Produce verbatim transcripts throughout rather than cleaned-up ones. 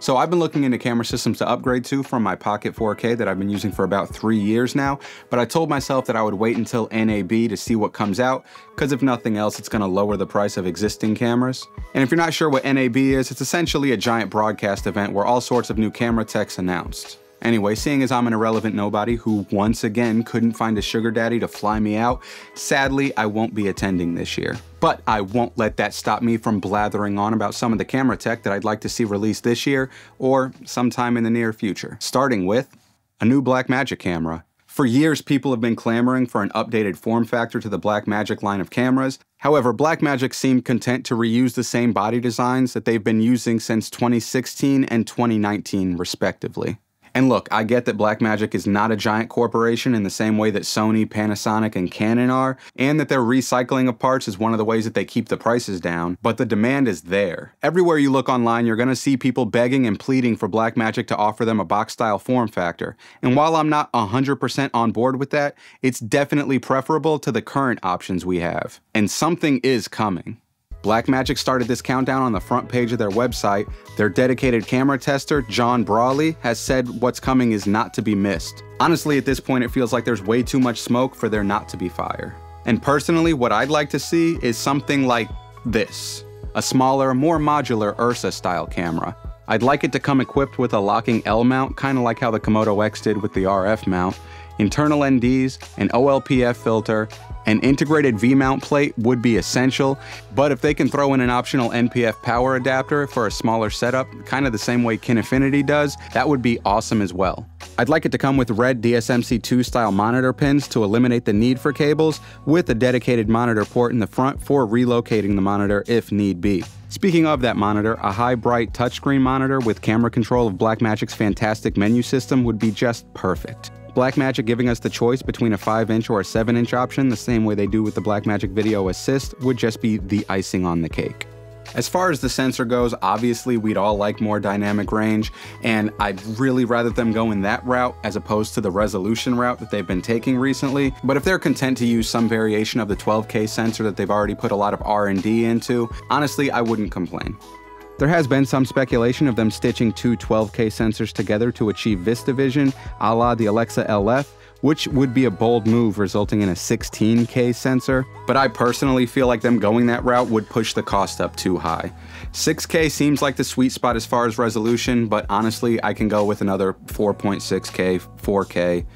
So I've been looking into camera systems to upgrade to from my Pocket four K that I've been using for about three years now, but I told myself that I would wait until N A B to see what comes out, because if nothing else, it's gonna lower the price of existing cameras. And if you're not sure what N A B is, it's essentially a giant broadcast event where all sorts of new camera tech's announced. Anyway, seeing as I'm an irrelevant nobody who once again couldn't find a sugar daddy to fly me out, sadly I won't be attending this year. But I won't let that stop me from blathering on about some of the camera tech that I'd like to see released this year or sometime in the near future. Starting with a new Blackmagic camera. For years, people have been clamoring for an updated form factor to the Blackmagic line of cameras. However, Blackmagic seemed content to reuse the same body designs that they've been using since twenty sixteen and twenty nineteen, respectively. And look, I get that Blackmagic is not a giant corporation in the same way that Sony, Panasonic, and Canon are, and that their recycling of parts is one of the ways that they keep the prices down, but the demand is there. Everywhere you look online, you're gonna see people begging and pleading for Blackmagic to offer them a box-style form factor. And while I'm not one hundred percent on board with that, it's definitely preferable to the current options we have. And something is coming. Blackmagic started this countdown on the front page of their website. Their dedicated camera tester, John Brawley, has said what's coming is not to be missed. Honestly, at this point, it feels like there's way too much smoke for there not to be fire. And personally, what I'd like to see is something like this. A smaller, more modular U R S A-style camera. I'd like it to come equipped with a locking L mount, kind of like how the Komodo X did with the R F mount, internal N Ds, an O L P F filter. An integrated V mount plate would be essential, but if they can throw in an optional N P F power adapter for a smaller setup, kind of the same way Kinefinity does, that would be awesome as well. I'd like it to come with red D S M C two style monitor pins to eliminate the need for cables, with a dedicated monitor port in the front for relocating the monitor if need be. Speaking of that monitor, a high bright touchscreen monitor with camera control of Blackmagic's fantastic menu system would be just perfect. Blackmagic giving us the choice between a five inch or a seven inch option, the same way they do with the Blackmagic Video Assist, would just be the icing on the cake. As far as the sensor goes, obviously we'd all like more dynamic range, and I'd really rather them go in that route as opposed to the resolution route that they've been taking recently. But if they're content to use some variation of the twelve K sensor that they've already put a lot of R and D into, honestly, I wouldn't complain. There has been some speculation of them stitching two twelve K sensors together to achieve VistaVision, a la the Alexa L F, which would be a bold move resulting in a sixteen K sensor, but I personally feel like them going that route would push the cost up too high. six K seems like the sweet spot as far as resolution, but honestly, I can go with another four point six K, four K.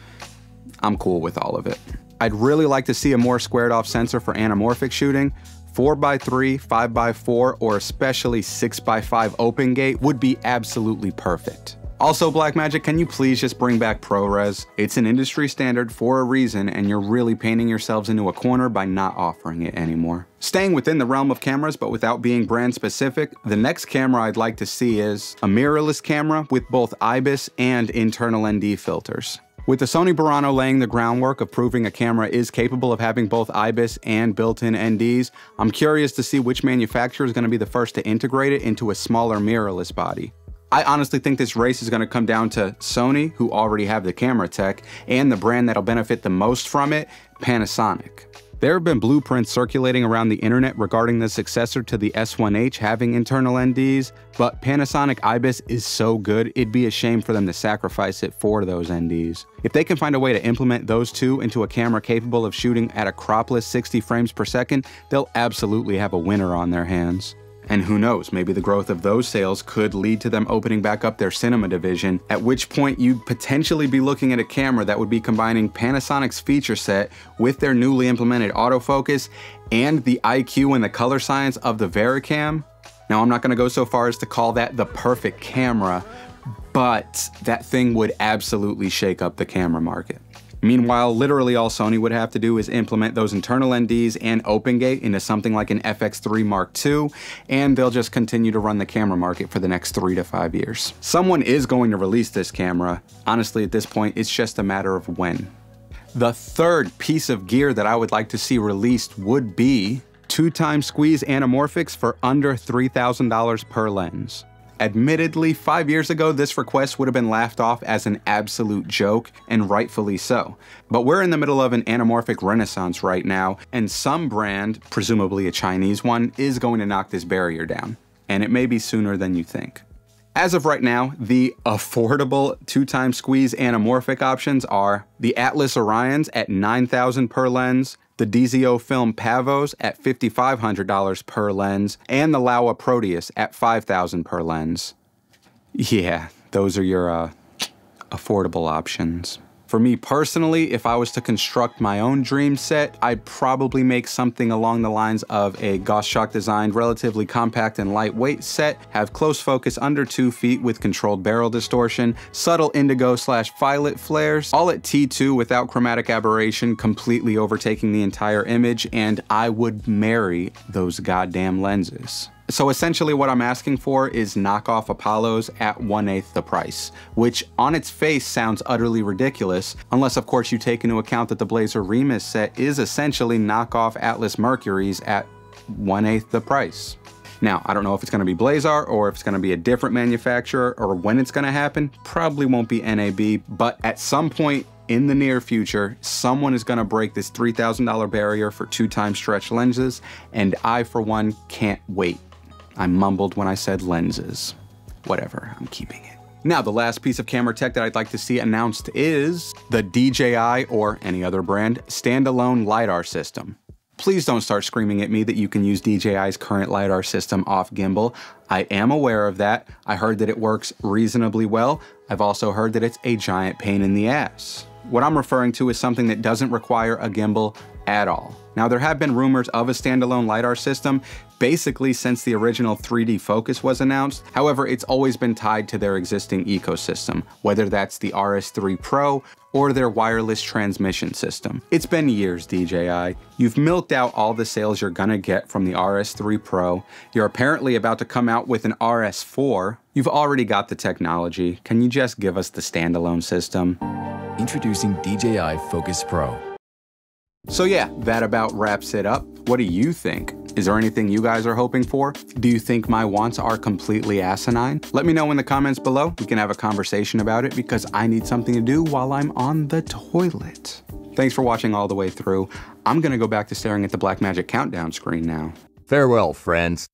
I'm cool with all of it. I'd really like to see a more squared off sensor for anamorphic shooting. four by three, five by four, or especially six by five open gate would be absolutely perfect. Also, Blackmagic, can you please just bring back ProRes? It's an industry standard for a reason, and you're really painting yourselves into a corner by not offering it anymore. Staying within the realm of cameras, but without being brand specific, the next camera I'd like to see is a mirrorless camera with both I B I S and internal N D filters. With the Sony Burano laying the groundwork of proving a camera is capable of having both I B I S and built-in N Ds, I'm curious to see which manufacturer is going to be the first to integrate it into a smaller mirrorless body. I honestly think this race is going to come down to Sony, who already have the camera tech, and the brand that'll benefit the most from it, Panasonic. There have been blueprints circulating around the internet regarding the successor to the S one H having internal N Ds, but Panasonic I B I S is so good, it'd be a shame for them to sacrifice it for those N Ds. If they can find a way to implement those two into a camera capable of shooting at a cropless sixty frames per second, they'll absolutely have a winner on their hands. And who knows, maybe the growth of those sales could lead to them opening back up their cinema division, at which point you'd potentially be looking at a camera that would be combining Panasonic's feature set with their newly implemented autofocus and the I Q and the color science of the Varicam. Now, I'm not gonna go so far as to call that the perfect camera, but that thing would absolutely shake up the camera market. Meanwhile, literally all Sony would have to do is implement those internal N Ds and OpenGate into something like an F X three Mark two, and they'll just continue to run the camera market for the next three to five years. Someone is going to release this camera. Honestly, at this point, it's just a matter of when. The third piece of gear that I would like to see released would be two-time squeeze anamorphics for under three thousand dollars per lens. Admittedly, five years ago, this request would have been laughed off as an absolute joke, and rightfully so. But we're in the middle of an anamorphic renaissance right now, and some brand, presumably a Chinese one, is going to knock this barrier down. And it may be sooner than you think. As of right now, the affordable two-time squeeze anamorphic options are the Atlas Orions at nine thousand dollars per lens, the D Z O Film Pavos at fifty-five hundred dollars per lens, and the Laowa Proteus at five thousand dollars per lens. Yeah, those are your uh, affordable options. For me personally, if I was to construct my own dream set, I'd probably make something along the lines of a Goss Shock designed, relatively compact and lightweight set, have close focus under two feet with controlled barrel distortion, subtle indigo slash violet flares, all at T two without chromatic aberration, completely overtaking the entire image, and I would marry those goddamn lenses. So essentially what I'm asking for is knockoff Apollos at one eighth the price, which on its face sounds utterly ridiculous, unless of course you take into account that the Blazar Remus set is essentially knockoff Atlas Mercury's at one eighth the price. Now, I don't know if it's gonna be Blazar or if it's gonna be a different manufacturer or when it's gonna happen, probably won't be N A B, but at some point in the near future, someone is gonna break this three thousand dollar barrier for two-time stretch lenses, and I for one can't wait. I mumbled when I said lenses. Whatever, I'm keeping it. Now, the last piece of camera tech that I'd like to see announced is the D J I, or any other brand, standalone LiDAR system. Please don't start screaming at me that you can use D J I's current LiDAR system off gimbal. I am aware of that. I heard that it works reasonably well. I've also heard that it's a giant pain in the ass. What I'm referring to is something that doesn't require a gimbal at all. Now, there have been rumors of a standalone LiDAR system basically since the original three D Focus was announced. However, it's always been tied to their existing ecosystem, whether that's the R S three Pro or their wireless transmission system. It's been years, D J I. You've milked out all the sales you're gonna get from the R S three Pro. You're apparently about to come out with an R S four. You've already got the technology. Can you just give us the standalone system? Introducing D J I Focus Pro. So yeah, that about wraps it up. What do you think? Is there anything you guys are hoping for? Do you think my wants are completely asinine? Let me know in the comments below. We can have a conversation about it because I need something to do while I'm on the toilet. Thanks for watching all the way through. I'm gonna go back to staring at the Blackmagic countdown screen now. Farewell, friends.